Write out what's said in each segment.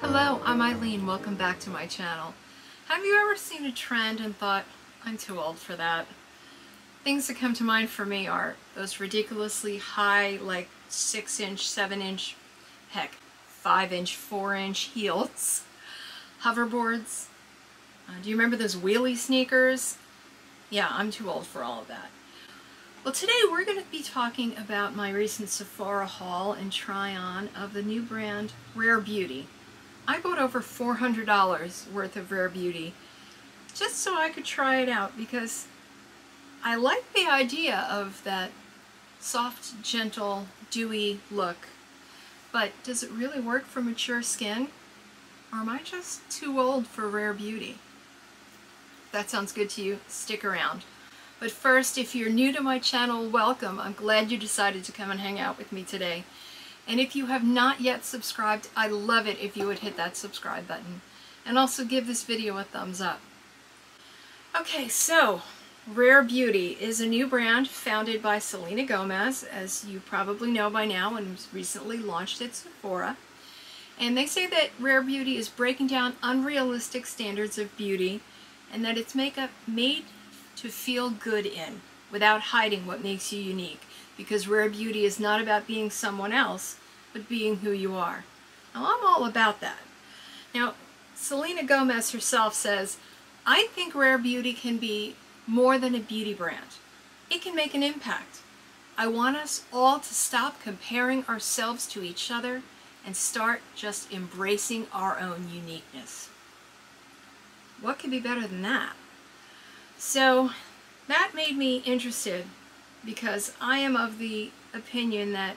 Hello, I'm Eileen. Welcome back to my channel. Have you ever seen a trend and thought, I'm too old for that? Things that come to mind for me are those ridiculously high, like 6-inch, 7-inch, heck, 5-inch, 4-inch heels, hoverboards. Do you remember those wheelie sneakers? Yeah, I'm too old for all of that. Well, today we're going to be talking about my recent Sephora haul and try-on of the new brand Rare Beauty. I bought over $400 worth of Rare Beauty just so I could try it out because I like the idea of that soft, gentle, dewy look, but does it really work for mature skin? Or am I just too old for Rare Beauty? If that sounds good to you, stick around. But first, if you're new to my channel, welcome. I'm glad you decided to come and hang out with me today. And if you have not yet subscribed, I love it if you would hit that subscribe button. And also give this video a thumbs up. Okay, so Rare Beauty is a new brand founded by Selena Gomez, as you probably know by now, and recently launched at Sephora. And they say that Rare Beauty is breaking down unrealistic standards of beauty and that it's makeup made to feel good in, without hiding what makes you unique. Because Rare Beauty is not about being someone else, but being who you are. Now, I'm all about that. Now, Selena Gomez herself says, I think Rare Beauty can be more than a beauty brand. It can make an impact. I want us all to stop comparing ourselves to each other and start just embracing our own uniqueness. What could be better than that? So, that made me interested, because I am of the opinion that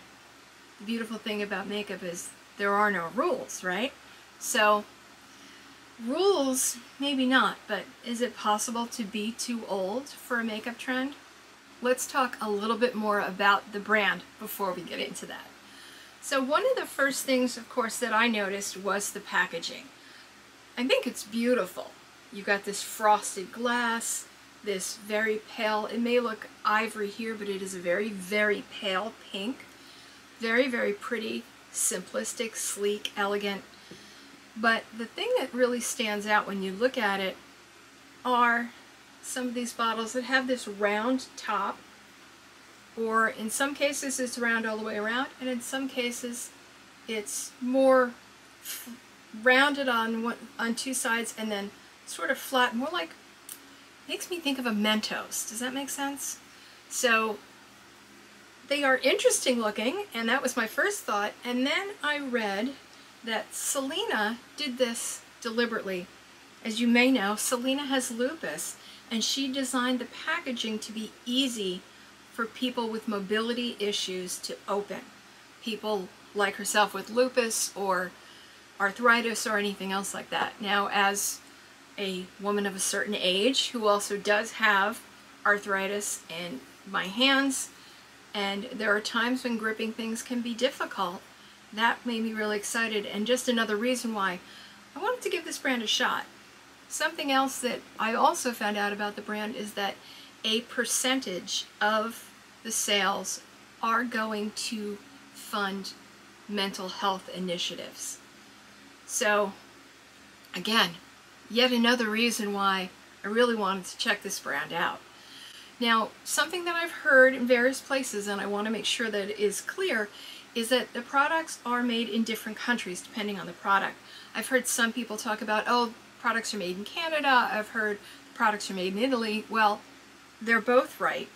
the beautiful thing about makeup is there are no rules, right? So, rules, maybe not, but is it possible to be too old for a makeup trend? Let's talk a little bit more about the brand before we get into that. So one of the first things, of course, that I noticed was the packaging. I think it's beautiful. You've got this frosted glass, this very pale, it may look ivory here, but it is a very, very pale pink. Very, very pretty, simplistic, sleek, elegant. But the thing that really stands out when you look at it are some of these bottles that have this round top, or in some cases it's round all the way around, and in some cases it's more rounded on two sides and then sort of flat, more like, makes me think of a Mentos. Does that make sense? So they are interesting looking, and that was my first thought. And then I read that Selena did this deliberately. As you may know, Selena has lupus, and she designed the packaging to be easy for people with mobility issues to open. People like herself with lupus or arthritis or anything else like that. Now, as a woman of a certain age who also does have arthritis in my hands, and there are times when gripping things can be difficult, that made me really excited, and just another reason why I wanted to give this brand a shot. Something else that I also found out about the brand is that a percentage of the sales are going to fund mental health initiatives. So again, yet another reason why I really wanted to check this brand out. Now, something that I've heard in various places, and I want to make sure that it is clear, is that the products are made in different countries depending on the product. I've heard some people talk about, oh, products are made in Canada. I've heard products are made in Italy. Well, they're both right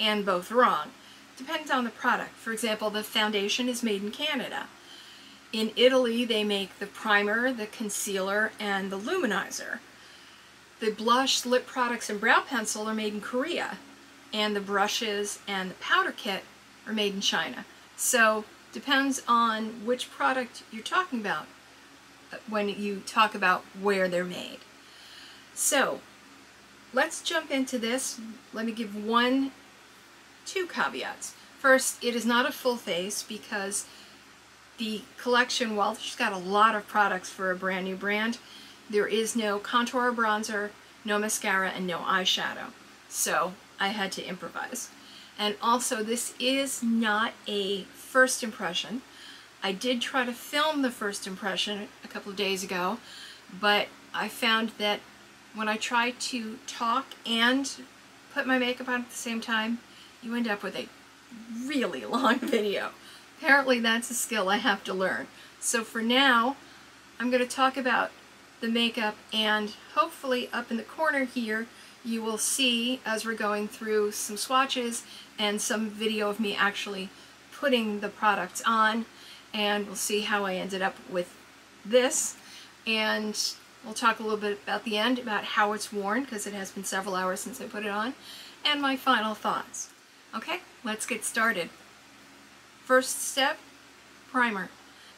and both wrong. Depends on the product. For example, the foundation is made in Canada. In Italy, they make the primer, the concealer, and the luminizer. The blush, lip products, and brow pencil are made in Korea, and the brushes and the powder kit are made in China. So, depends on which product you're talking about when you talk about where they're made. So, let's jump into this. Let me give two caveats. First, it is not a full face, because the collection, while she's got a lot of products for a brand new brand, there is no contour or bronzer, no mascara, and no eyeshadow. So I had to improvise. And also, this is not a first impression. I did try to film the first impression a couple of days ago, but I found that when I try to talk and put my makeup on at the same time, you end up with a really long video. Apparently that's a skill I have to learn. So for now, I'm going to talk about the makeup, and hopefully up in the corner here you will see, as we're going through some swatches and some video of me actually putting the products on, and we'll see how I ended up with this. And we'll talk a little bit about the end, about how it's worn, because it has been several hours since I put it on, and my final thoughts. Okay, let's get started. First step, primer.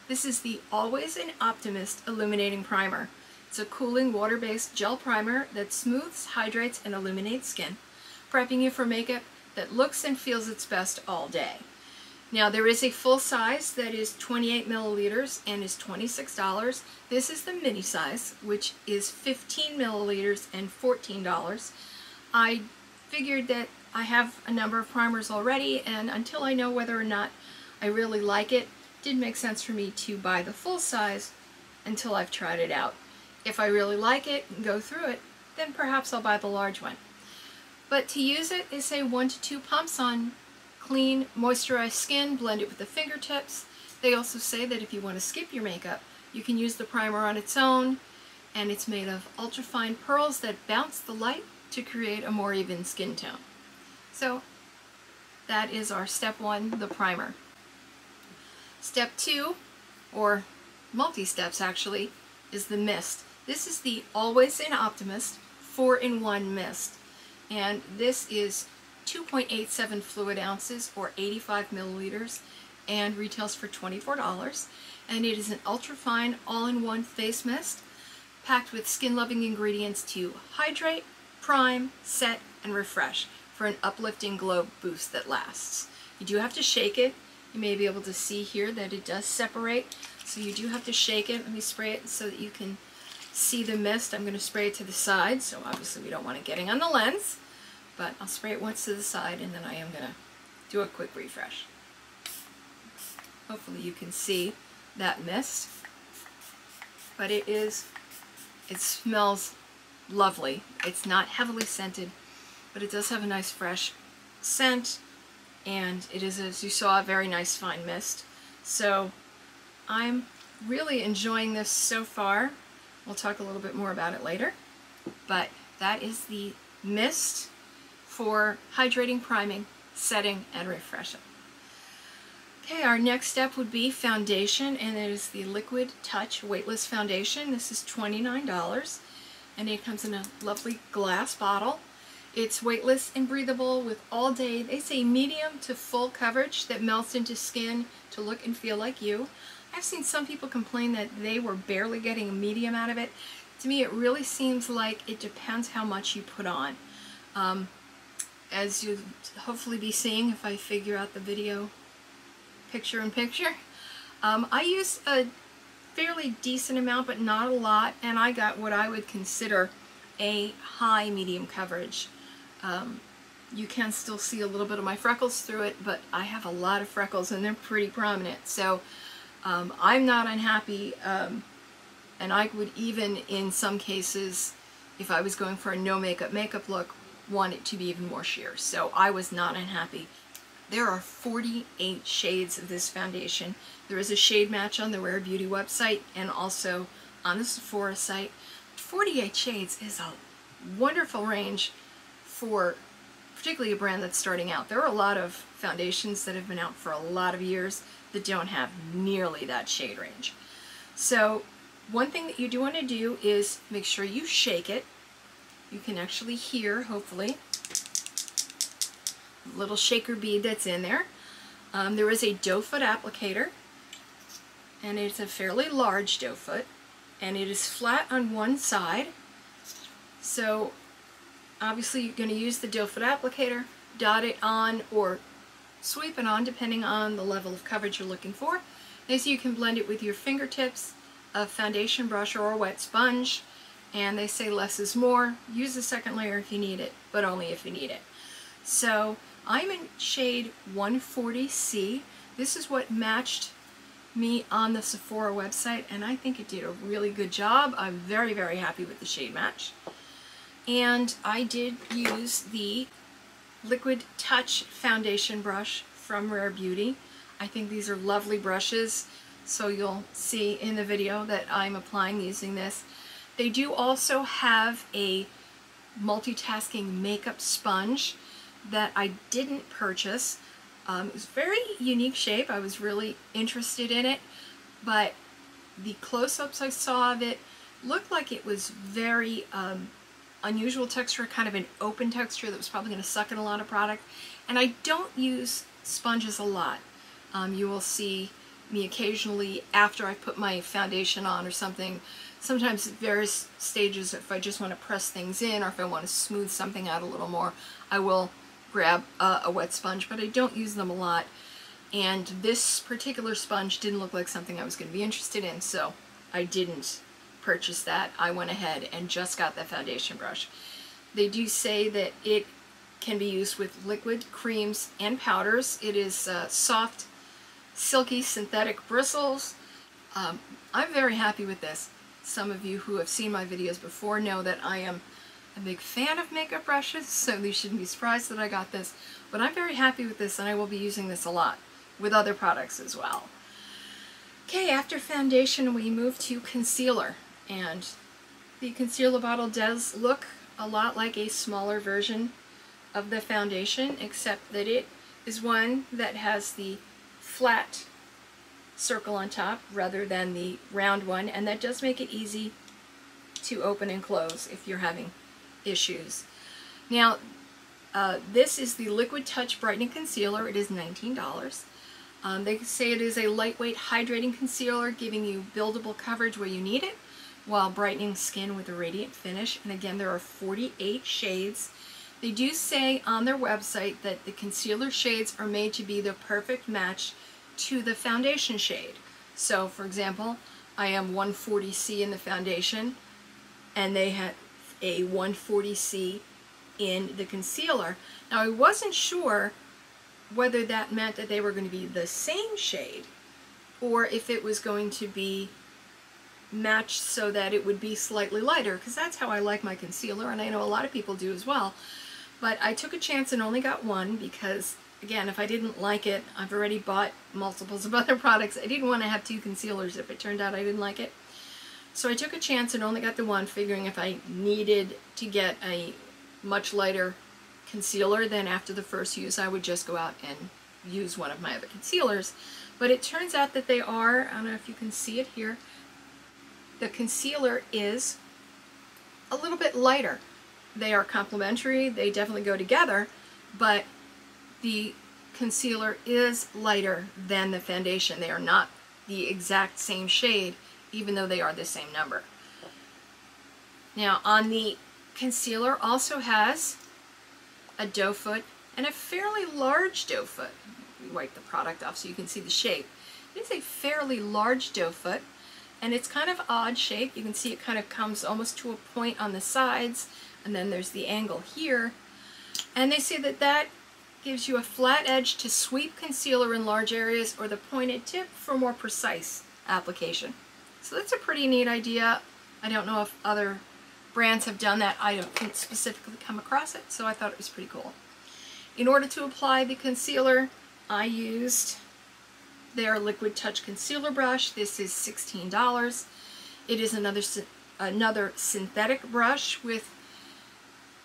This is the Always an Optimist Illuminating Primer. It's a cooling water-based gel primer that smooths, hydrates, and illuminates skin, prepping you for makeup that looks and feels its best all day. Now, there is a full size that is 28 milliliters and is $26. This is the mini size, which is 15 milliliters and $14. I figured that I have a number of primers already, and until I know whether or not I really like it, it did make sense for me to buy the full size until I've tried it out. If I really like it and go through it, then perhaps I'll buy the large one. But to use it, they say 1 to 2 pumps on clean, moisturized skin, blend it with the fingertips. They also say that if you want to skip your makeup, you can use the primer on its own, and it's made of ultrafine pearls that bounce the light to create a more even skin tone. So that is our step one, the primer. Step two, or multi-steps actually, is the mist. This is the Always an Optimist 4-in-1 Mist, and this is 2.87 fluid ounces or 85 milliliters and retails for $24, and it is an ultra-fine all-in-one face mist packed with skin-loving ingredients to hydrate, prime, set, and refresh for an uplifting glow boost that lasts. You do have to shake it. You may be able to see here that it does separate, so you do have to shake it. Let me spray it so that you can see the mist. I'm going to spray it to the side, so obviously we don't want it getting on the lens, but I'll spray it once to the side, and then I am going to do a quick refresh. Hopefully you can see that mist, but it smells lovely. It's not heavily scented, but it does have a nice fresh scent, and it is, as you saw, a very nice fine mist. So I'm really enjoying this so far. We'll talk a little bit more about it later, but that is the mist for hydrating, priming, setting, and refreshing. Okay, our next step would be foundation, and it is the Liquid Touch Weightless Foundation. This is $29, and it comes in a lovely glass bottle. It's weightless and breathable with all day, they say, medium to full coverage that melts into skin to look and feel like you. I've seen some people complain that they were barely getting a medium out of it. To me, it really seems like it depends how much you put on. As you'll hopefully be seeing if I figure out the video picture-in-picture. I used a fairly decent amount, but not a lot, and I got what I would consider a high medium coverage. You can still see a little bit of my freckles through it, but I have a lot of freckles and they're pretty prominent, so I'm not unhappy, and I would even, in some cases, if I was going for a no makeup look, want it to be even more sheer. So I was not unhappy. There are 48 shades of this foundation. There is a shade match on the Rare Beauty website and also on the Sephora site. 48 shades is a wonderful range for particularly a brand that's starting out. There are a lot of foundations that have been out for a lot of years that don't have nearly that shade range. So one thing that you do want to do is make sure you shake it. You can actually hear, hopefully, a little shaker bead that's in there. There is a doe foot applicator, and it's a fairly large doe foot, and it is flat on one side. So obviously you're going to use the doe foot applicator, dot it on or sweep it on depending on the level of coverage you're looking for. And so you can blend it with your fingertips, a foundation brush, or a wet sponge. And they say less is more. Use the second layer if you need it, but only if you need it. So I'm in shade 140C. This is what matched me on the Sephora website, and I think it did a really good job. I'm very, very happy with the shade match. And I did use the Liquid Touch Foundation brush from Rare Beauty. I think these are lovely brushes, so you'll see in the video that I'm applying using this. They do also have a multitasking makeup sponge that I didn't purchase. It was a very unique shape. I was really interested in it, but the close-ups I saw of it looked like it was very unusual texture, kind of an open texture that was probably going to suck in a lot of product. And I don't use sponges a lot. You will see me occasionally after I put my foundation on or something, sometimes at various stages, if I just want to press things in or if I want to smooth something out a little more, I will grab a wet sponge, but I don't use them a lot. And this particular sponge didn't look like something I was going to be interested in, so I didn't purchase that. I went ahead and just got that foundation brush. They do say that it can be used with liquid creams and powders. It is soft, silky, synthetic bristles. I'm very happy with this. Some of you who have seen my videos before know that I am a big fan of makeup brushes, so you shouldn't be surprised that I got this. But I'm very happy with this, and I will be using this a lot with other products as well. Okay, after foundation, we move to concealer. And the concealer bottle does look a lot like a smaller version of the foundation, except that it is one that has the flat circle on top rather than the round one, and that does make it easy to open and close if you're having issues. Now, this is the Liquid Touch Brightening Concealer. It is $19. They say it is a lightweight hydrating concealer, giving you buildable coverage where you need it while brightening skin with a radiant finish. And again, there are 48 shades. They do say on their website that the concealer shades are made to be the perfect match to the foundation shade. So, for example, I am 140C in the foundation, and they had a 140C in the concealer. Now, I wasn't sure whether that meant that they were going to be the same shade or if it was going to be matched so that it would be slightly lighter, because that's how I like my concealer, and I know a lot of people do as well. But I took a chance and only got one because, again, if I didn't like it, I've already bought multiples of other products. I didn't want to have two concealers if it turned out I didn't like it. So I took a chance and only got the one, figuring if I needed to get a much lighter concealer, then after the first use I would just go out and use one of my other concealers. But it turns out that they are, I don't know if you can see it here, the concealer is a little bit lighter. They are complementary, they definitely go together, but the concealer is lighter than the foundation. They are not the exact same shade, even though they are the same number. Now, on the concealer also has a doe foot, and a fairly large doe foot. We wipe the product off so you can see the shape. It is a fairly large doe foot, and it's kind of odd shape. You can see it kind of comes almost to a point on the sides, and then there's the angle here. And they say that that gives you a flat edge to sweep concealer in large areas, or the pointed tip for more precise application. So that's a pretty neat idea. I don't know if other brands have done that. I don't specifically come across it, so I thought it was pretty cool. In order to apply the concealer, I used their Liquid Touch Concealer Brush. This is $16. It is another synthetic brush with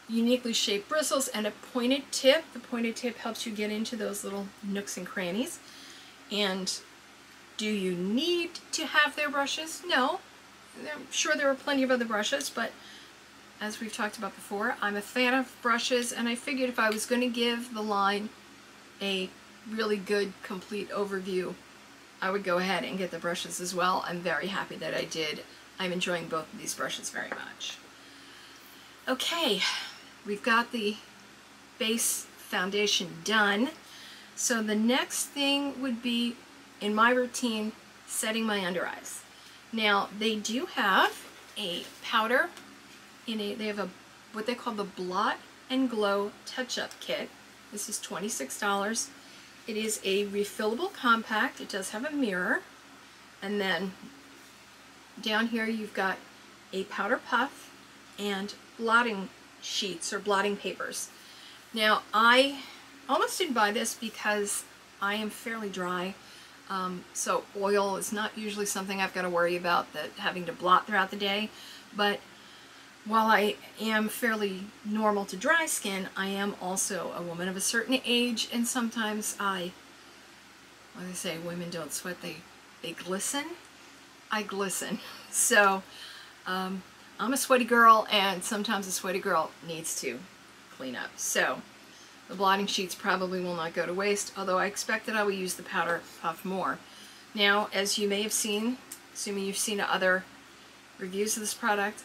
uniquely shaped bristles and a pointed tip. The pointed tip helps you get into those little nooks and crannies. And do you need to have their brushes? No. I'm sure there are plenty of other brushes, but as we've talked about before, I'm a fan of brushes, and I figured if I was going to give the line a really good, complete overview, I would go ahead and get the brushes as well. I'm very happy that I did. I'm enjoying both of these brushes very much. Okay, we've got the base foundation done. So the next thing would be, in my routine, setting my under eyes. Now, they do have a powder, they have what they call the Blot and Glow Touch-Up Kit. This is $26. It is a refillable compact. It does have a mirror. And then down here you've got a powder puff and blotting sheets or blotting papers. Now I almost didn't buy this because I am fairly dry, so oil is not usually something I've got to worry about, that having to blot throughout the day. But while I am fairly normal to dry skin, I am also a woman of a certain age, and sometimes when they say women don't sweat, they glisten. I glisten. So I'm a sweaty girl, and sometimes a sweaty girl needs to clean up. So the blotting sheets probably will not go to waste, although I expect that I will use the powder puff more. Now, as you may have seen, assuming you've seen other reviews of this product,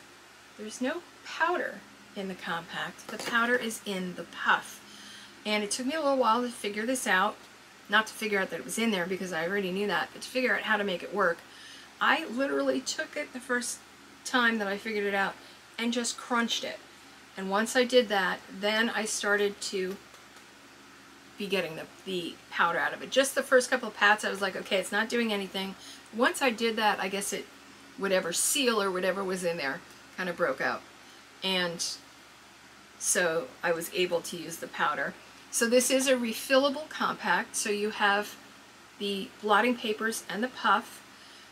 there's no powder in the compact. The powder is in the puff. And it took me a little while to figure this out. Not to figure out that it was in there, because I already knew that, but to figure out how to make it work. I literally took it the first time that I figured it out and just crunched it. And once I did that, then I started to be getting the powder out of it. Just the first couple of pats, I was like, okay, it's not doing anything. Once I did that, I guess it, whatever seal or whatever was in there kind of broke out. And so I was able to use the powder. So this is a refillable compact. So you have the blotting papers and the puff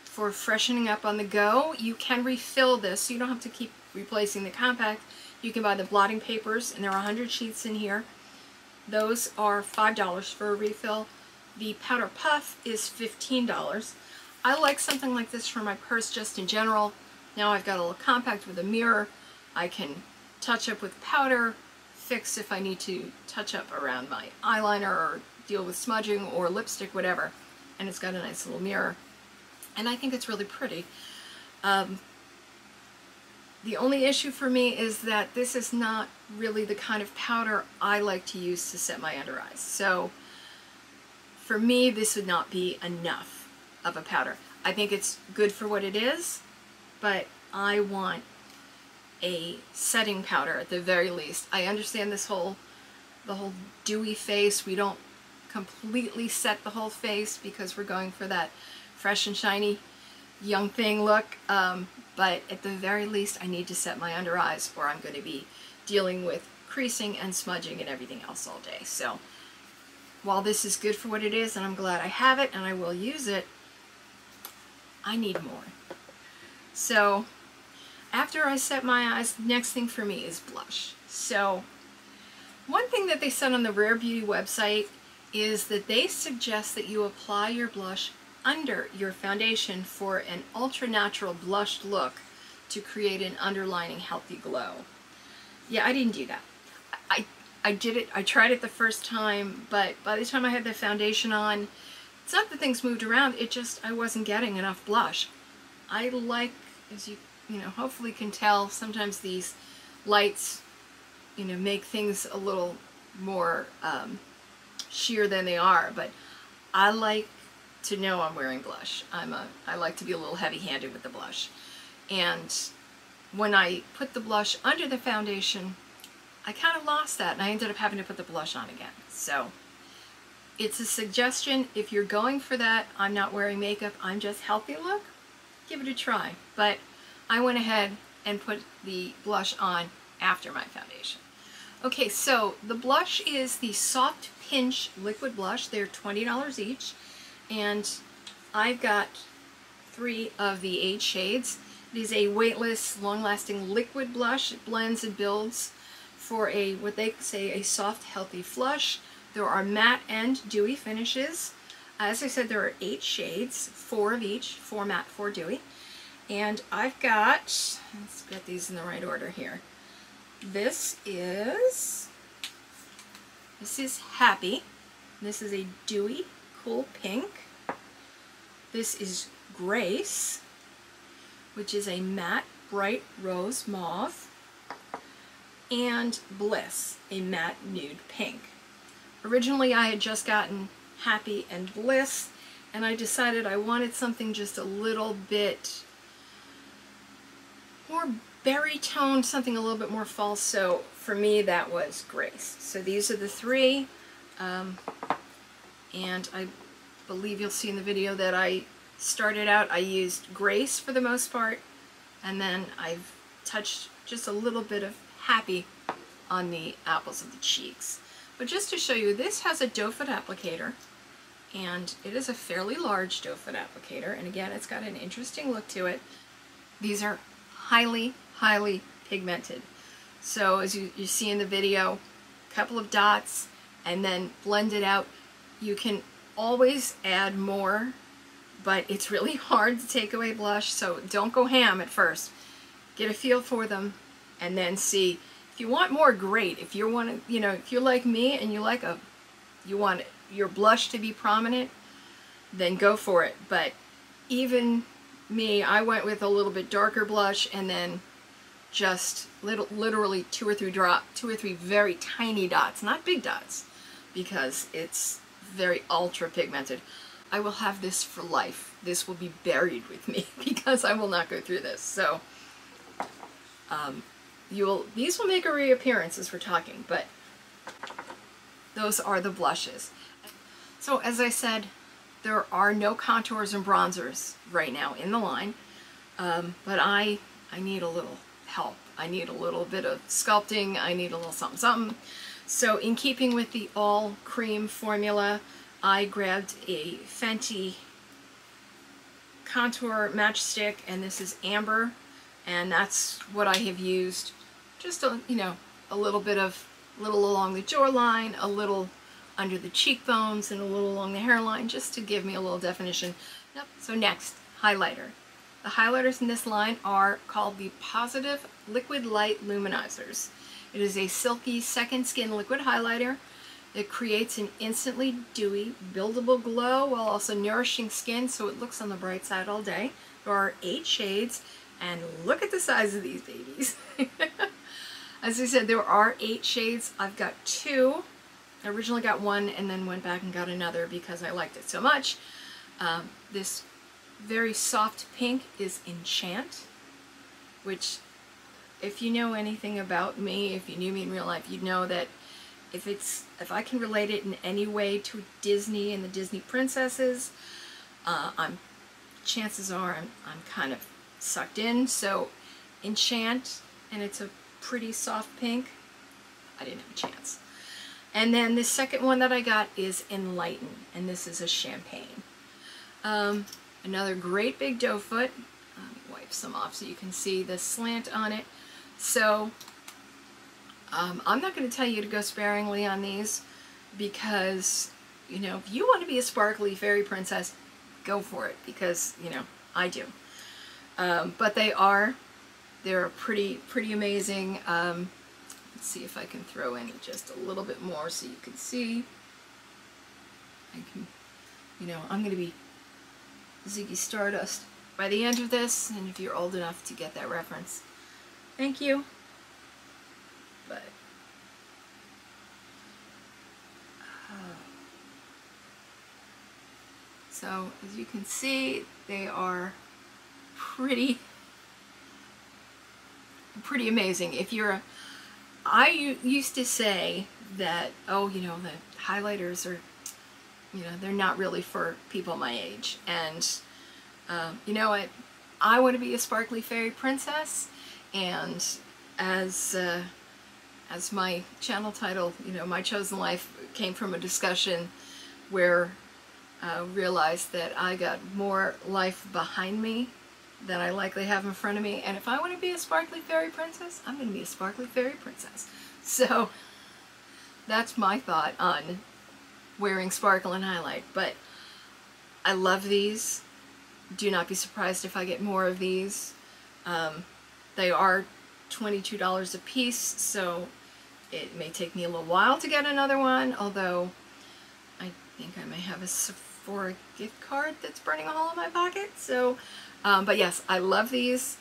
for freshening up on the go. You can refill this, so you don't have to keep replacing the compact. You can buy the blotting papers, and there are 100 sheets in here. Those are $5 for a refill. The powder puff is $15. I like something like this for my purse just in general. Now I've got a little compact with a mirror. I can touch up with powder, fix if I need to touch up around my eyeliner or deal with smudging or lipstick, whatever. And it's got a nice little mirror. And I think it's really pretty. The only issue for me is that this is not really the kind of powder I like to use to set my under eyes. So for me, this would not be enough of a powder. I think it's good for what it is, but I want a setting powder at the very least. I understand this the whole dewy face. We don't completely set the whole face because we're going for that fresh and shiny young thing look, but at the very least I need to set my under eyes, or I'm going to be dealing with creasing and smudging and everything else all day. So while this is good for what it is, and I'm glad I have it and I will use it, I need more. So after I set my eyes, the next thing for me is blush. So one thing that they said on the Rare Beauty website is that they suggest that you apply your blush under your foundation for an ultra natural blushed look to create an underlining healthy glow. Yeah, I didn't do that. I did it, I tried it the first time, but by the time I had the foundation on, it's not that things moved around, it just, I wasn't getting enough blush. I like, as you know, hopefully can tell, sometimes these lights, you know, make things a little more sheer than they are, but I like to know I'm wearing blush. I like to be a little heavy-handed with the blush. And when I put the blush under the foundation, I kind of lost that, and I ended up having to put the blush on again. So it's a suggestion. If you're going for that, I'm not wearing makeup, I'm just healthy look, give it a try. But I went ahead and put the blush on after my foundation. Okay, so the blush is the Soft Pinch Liquid Blush. They're $20 each. And I've got 3 of the 8 shades. It is a weightless, long-lasting liquid blush. It blends and builds for a, what they say, a soft, healthy flush. There are matte and dewy finishes. As I said, there are 8 shades, 4 of each, 4 matte, 4 dewy. And I've got, let's get these in the right order here. This is Happy. This is a dewy, cool pink. This is Grace, which is a matte bright rose mauve, and Bliss, a matte nude pink. Originally I had just gotten Happy and Bliss, and I decided I wanted something just a little bit more berry toned, something a little bit more fall, so for me that was Grace. So these are the 3. And I believe you'll see in the video that I started out, I used Grace for the most part, and then I've touched just a little bit of Happy on the apples of the cheeks. But just to show you, this has a doe foot applicator, and it is a fairly large doe foot applicator, and again, it's got an interesting look to it. These are highly, highly pigmented. So as you see in the video, a couple of dots and then blend it out. You can always add more, but it's really hard to take away blush, so don't go ham at first. Get a feel for them and then see. If you want more, great. If you want to, you know, if you're like me and you like you want your blush to be prominent, then go for it. But even me, I went with a little bit darker blush and then just literally two or three very tiny dots, not big dots, because it's very ultra pigmented. I will have this for life. This will be buried with me because I will not go through this. So these will make a reappearance as we're talking, but those are the blushes. So as I said, there are no contours and bronzers right now in the line, but I need a little help. I need a little bit of sculpting. I need a little something, something. So in keeping with the all cream formula, I grabbed a Fenty contour matchstick, and this is Amber, and that's what I have used. Just a, you know, a little bit of, a little along the jawline, a little under the cheekbones, and a little along the hairline, just to give me a little definition. Yep. So next, highlighter. The highlighters in this line are called the Positive Liquid Light Luminizers. It is a silky second skin liquid highlighter that creates an instantly dewy, buildable glow while also nourishing skin, so it looks on the bright side all day. There are 8 shades, and look at the size of these babies. As I said, there are 8 shades. I've got 2. I originally got one and then went back and got another because I liked it so much. This very soft pink is Enchant, which, if you know anything about me, if you knew me in real life, you'd know that if I can relate it in any way to Disney and the Disney princesses, chances are I'm kind of sucked in. So Enchant, and it's a pretty soft pink. I didn't have a chance. And then the second one that I got is Enlighten, and this is a champagne. Another great big doe foot. Let me wipe some off so you can see the slant on it. So I'm not going to tell you to go sparingly on these because, you know, if you want to be a sparkly fairy princess, go for it, because, you know, I do. But they're pretty amazing. Let's see if I can throw in just a little bit more so you can see. I can, you know, I'm going to be Ziggy Stardust by the end of this, and if you're old enough to get that reference, thank you. But so as you can see, they are pretty amazing. If you're a, I used to say that, oh, you know, the highlighters are, you know, they're not really for people my age. And you know what? I want to be a sparkly fairy princess. And as my channel title, you know, My Chosen Life, came from a discussion where I realized that I got more life behind me than I likely have in front of me. And if I want to be a sparkly fairy princess, I'm going to be a sparkly fairy princess. So that's my thought on wearing sparkle and highlight. But I love these. Do not be surprised if I get more of these. They are $22 a piece, so it may take me a little while to get another one, although I think I may have a Sephora gift card that's burning a hole in my pocket. So, but yes, I love these.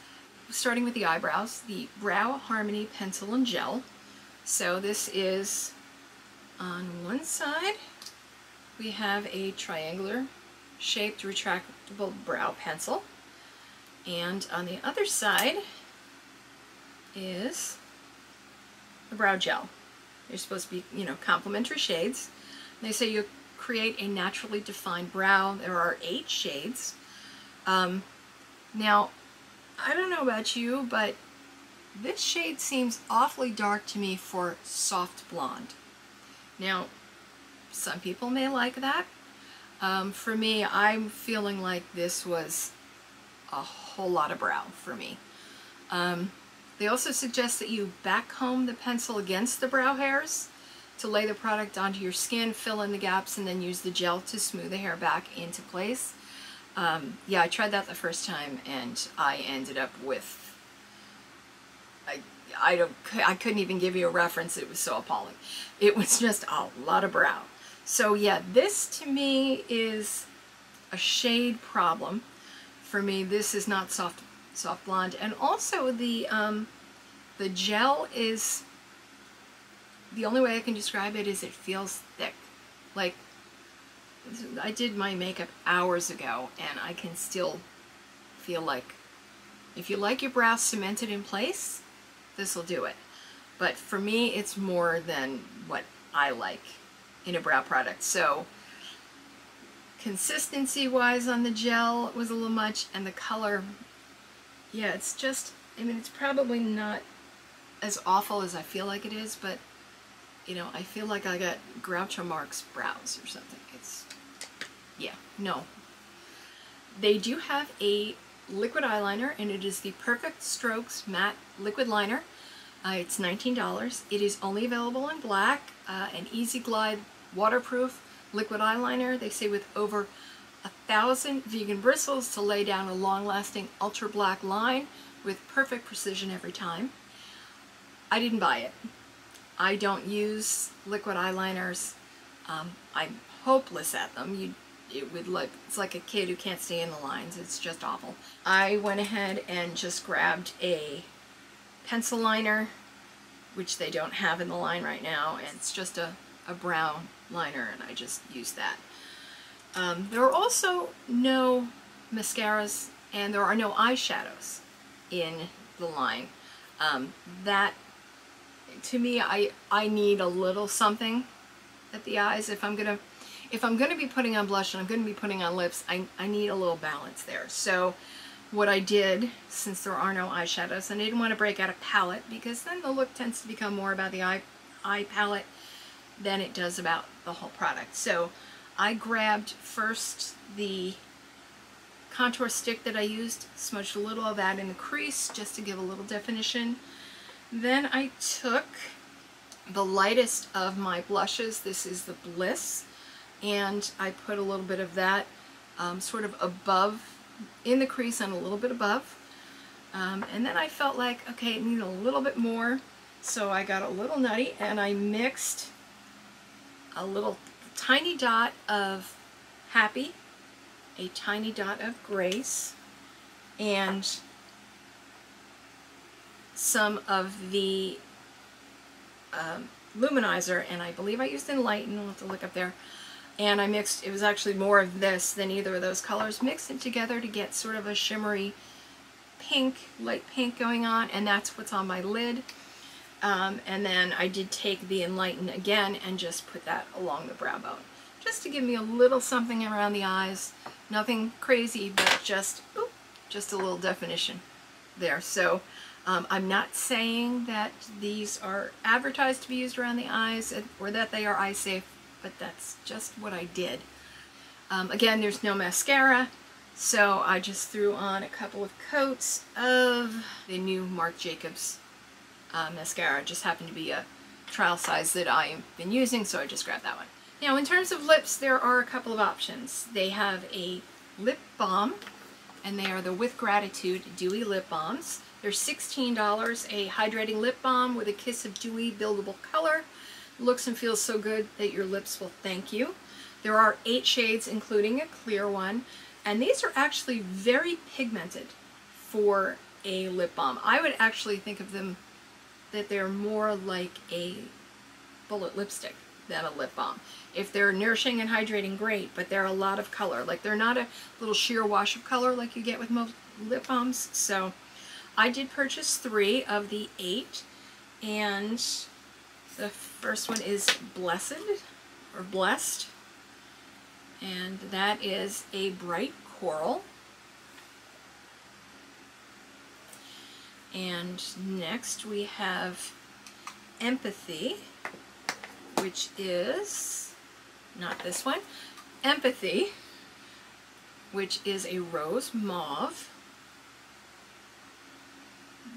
Starting with the eyebrows, the Brow Harmony Pencil and Gel. So this is, on one side, we have a triangular shaped retractable brow pencil, and on the other side is the brow gel. They're supposed to be, you know, complementary shades. They say you create a naturally defined brow. There are 8 shades. Now, I don't know about you, but this shade seems awfully dark to me for soft blonde. Now, some people may like that. For me, I'm feeling like this was a whole lot of brow for me. They also suggest that you back comb the pencil against the brow hairs to lay the product onto your skin, fill in the gaps, and then use the gel to smooth the hair back into place. Yeah, I tried that the first time, and I ended up with, I couldn't even give you a reference. It was so appalling. It was just a lot of brow. So yeah, this to me is a shade problem. For me, this is not soft blonde, and also the gel is, the only way I can describe it is it feels thick. Like, I did my makeup hours ago, and I can still feel like, if you like your brow cemented in place, this will do it. But for me, it's more than what I like in a brow product. So consistency-wise on the gel was a little much, and the color, yeah, it's just, I mean, it's probably not as awful as I feel like it is, but you know, I feel like I got Groucho Marx brows or something. It's, yeah, no. They do have a liquid eyeliner, and it is the Perfect Strokes Matte Liquid Liner. It's $19. It is only available in black, an easy glide, waterproof liquid eyeliner. They say with over 1,000 vegan bristles to lay down a long-lasting ultra black line with perfect precision every time. I didn't buy it. I don't use liquid eyeliners. I'm hopeless at them. It would look, it's like a kid who can't stay in the lines. It's just awful. I went ahead and just grabbed a pencil liner, which they don't have in the line right now. And it's just a brow liner, and I just used that. There are also no mascaras, and there are no eyeshadows in the line. That, to me, I need a little something at the eyes. If I'm gonna be putting on blush and I'm gonna be putting on lips, I need a little balance there. So what I did, since there are no eyeshadows, and I didn't want to break out a palette, because then the look tends to become more about the eye palette than it does about the whole product. So I grabbed first the contour stick that I used, smudged a little of that in the crease just to give a little definition. Then I took the lightest of my blushes, this is the Bliss, and I put a little bit of that sort of above, in the crease and a little bit above. And then I felt like, okay, it needed a little bit more, so I got a little nutty and I mixed a little tiny dot of Happy, a tiny dot of Grace, and some of the luminizer, and I believe I used Enlighten, I'll have to look up there, and I mixed, it was actually more of this than either of those colors, mixed it together to get sort of a shimmery pink, light pink going on, and that's what's on my lid. And then I did take the Enlighten again and just put that along the brow bone, just to give me a little something around the eyes, nothing crazy, but just, oop, just a little definition there. So I'm not saying that these are advertised to be used around the eyes or that they are eye safe, but that's just what I did. Again, there's no mascara, so I just threw on a couple of coats of the new Marc Jacobs mascara. It just happened to be a trial size that I've been using, so I just grabbed that one. Now, in terms of lips, there are a couple of options. They have a lip balm, and they are the With Gratitude Dewy Lip Balms. They're $16, a hydrating lip balm with a kiss of dewy, buildable color. Looks and feels so good that your lips will thank you. There are 8 shades, including a clear one, and these are actually very pigmented for a lip balm. I would actually think of them that they're more like a bullet lipstick than a lip balm. If they're nourishing and hydrating, great, but they're a lot of color. Like, they're not a little sheer wash of color like you get with most lip balms, so I did purchase 3 of the 8, and the first one is Blessed, or Blessed, and that is a bright coral. And next we have Empathy, which is not this one. Empathy, which is a rose mauve,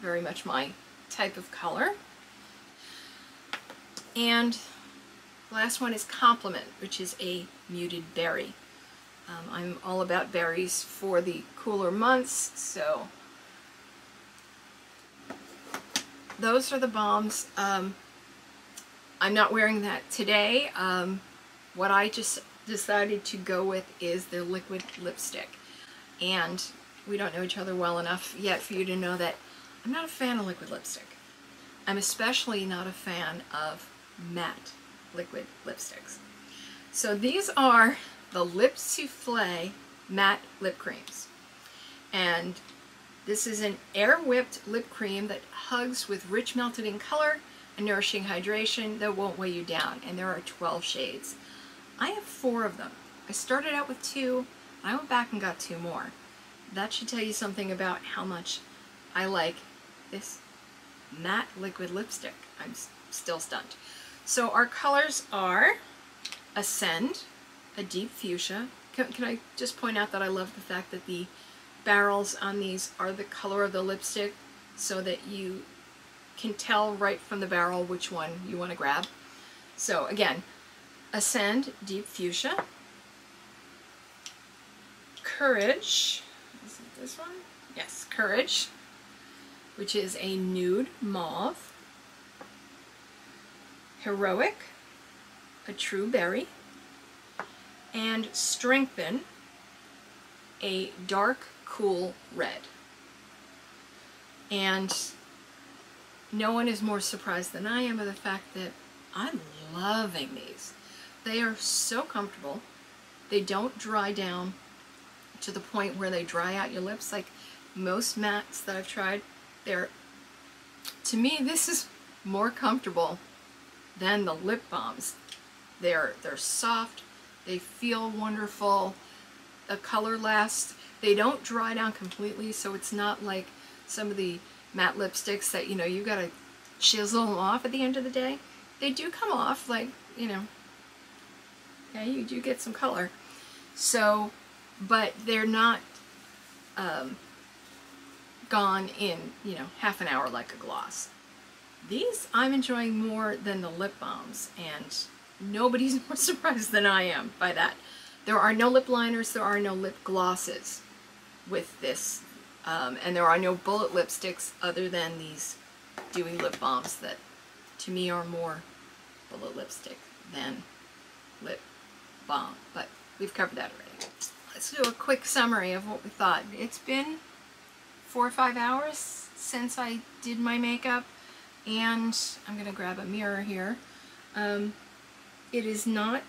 very much my type of color. And the last one is Compliment, which is a muted berry. I'm all about berries for the cooler months, so those are the balms. I'm not wearing that today. What I just decided to go with is their liquid lipstick, and we don't know each other well enough yet for you to know that I'm not a fan of liquid lipstick. I'm especially not a fan of matte liquid lipsticks. So these are the Lip Souffle matte lip creams, and this is an air whipped lip cream that hugs with rich melted in color and nourishing hydration that won't weigh you down, and there are 12 shades. I have 4 of them. I started out with 2, I went back and got 2 more. That should tell you something about how much I like this matte liquid lipstick. I'm still stunned. So our colors are Ascend, a deep fuchsia. Can I just point out that I love the fact that the barrels on these are the color of the lipstick, so that you can tell right from the barrel which one you want to grab. So again, Ascend, deep fuchsia. Courage, is it this one? Yes, Courage, which is a nude mauve. Heroic, a true berry. And Strengthen, a dark cool red. And no one is more surprised than I am by the fact that I'm loving these. They are so comfortable. They don't dry down to the point where they dry out your lips like most mattes that I've tried. They're, to me, this is more comfortable than the lip balms. They're soft, they feel wonderful, the color lasts, they don't dry down completely, so it's not like some of the matte lipsticks that, you know, you gotta chisel them off at the end of the day. They do come off, like, you know, yeah, you do get some color. So, but they're not gone in, you know, half an hour like a gloss. These I'm enjoying more than the lip balms, and nobody's more surprised than I am by that. There are no lip liners, there are no lip glosses with this, and there are no bullet lipsticks other than these dewy lip balms that to me are more bullet lipstick than lip balm, but we've covered that already. Let's do a quick summary of what we thought. It's been 4 or 5 hours since I did my makeup, and I'm gonna grab a mirror here. It is not,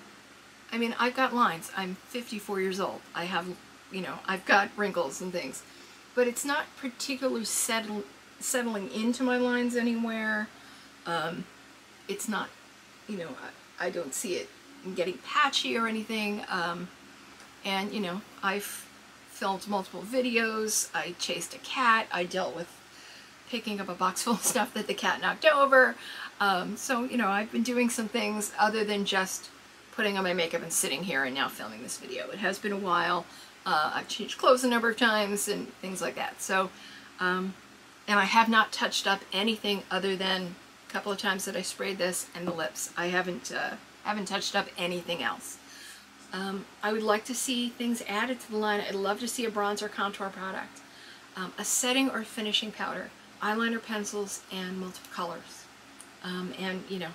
I mean, I've got lines. I'm 54 years old. I have, you know, I've got wrinkles and things, but it's not particularly settling into my lines anywhere. It's not, you know, I don't see it getting patchy or anything. And, you know, I've filmed multiple videos. I chased a cat. I dealt with picking up a box full of stuff that the cat knocked over. So, you know, I've been doing some things other than just putting on my makeup and sitting here and now filming this video. It has been a while. I've changed clothes a number of times and things like that. So, and I have not touched up anything other than a couple of times that I sprayed this and the lips. I haven't touched up anything else. I would like to see things added to the line. I'd love to see a bronzer contour product, a setting or finishing powder, eyeliner pencils, and multiple colors. And, you know,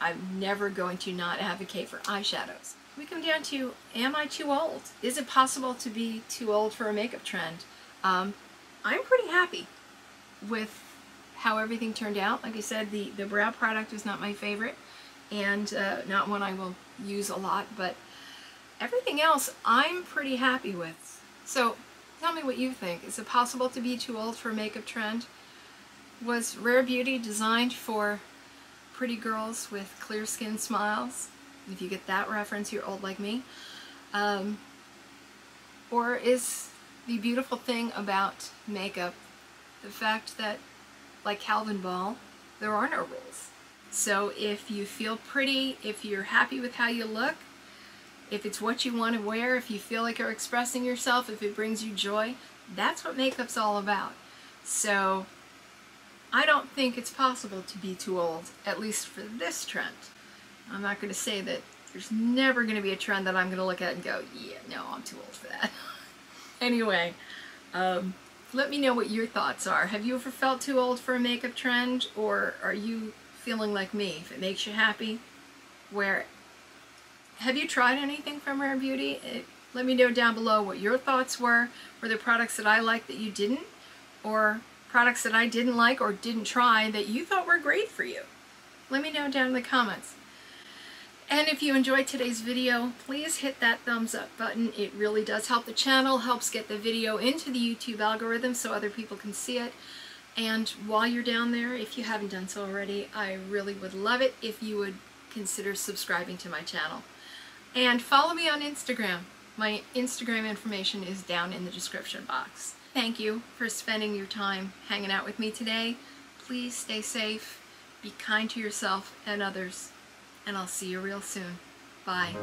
I'm never going to not advocate for eyeshadows. We come down to, am I too old? Is it possible to be too old for a makeup trend? I'm pretty happy with how everything turned out. Like I said, the brow product was not my favorite, and not one I will use a lot, but everything else I'm pretty happy with. So tell me what you think. Is it possible to be too old for a makeup trend? Was Rare Beauty designed for pretty girls with clear skin smiles? if you get that reference, you're old like me. Or is the beautiful thing about makeup the fact that, like Calvin Ball, there are no rules. So if you feel pretty, if you're happy with how you look, if it's what you want to wear, if you feel like you're expressing yourself, if it brings you joy, that's what makeup's all about. So I don't think it's possible to be too old, at least for this trend. I'm not going to say that there's never going to be a trend that I'm going to look at and go, yeah, no, I'm too old for that. Anyway, let me know what your thoughts are. Have you ever felt too old for a makeup trend, or are you feeling like me? If it makes you happy, wear it. Have you tried anything from Rare Beauty? Let me know down below what your thoughts were. Were there products that I liked that you didn't? Or products that I didn't like or didn't try that you thought were great for you? Let me know down in the comments. And if you enjoyed today's video, please hit that thumbs up button. It really does help the channel, helps get the video into the YouTube algorithm so other people can see it. And while you're down there, if you haven't done so already, I really would love it if you would consider subscribing to my channel. And follow me on Instagram. My Instagram information is down in the description box. Thank you for spending your time hanging out with me today. Please stay safe, be kind to yourself and others, and I'll see you real soon. Bye.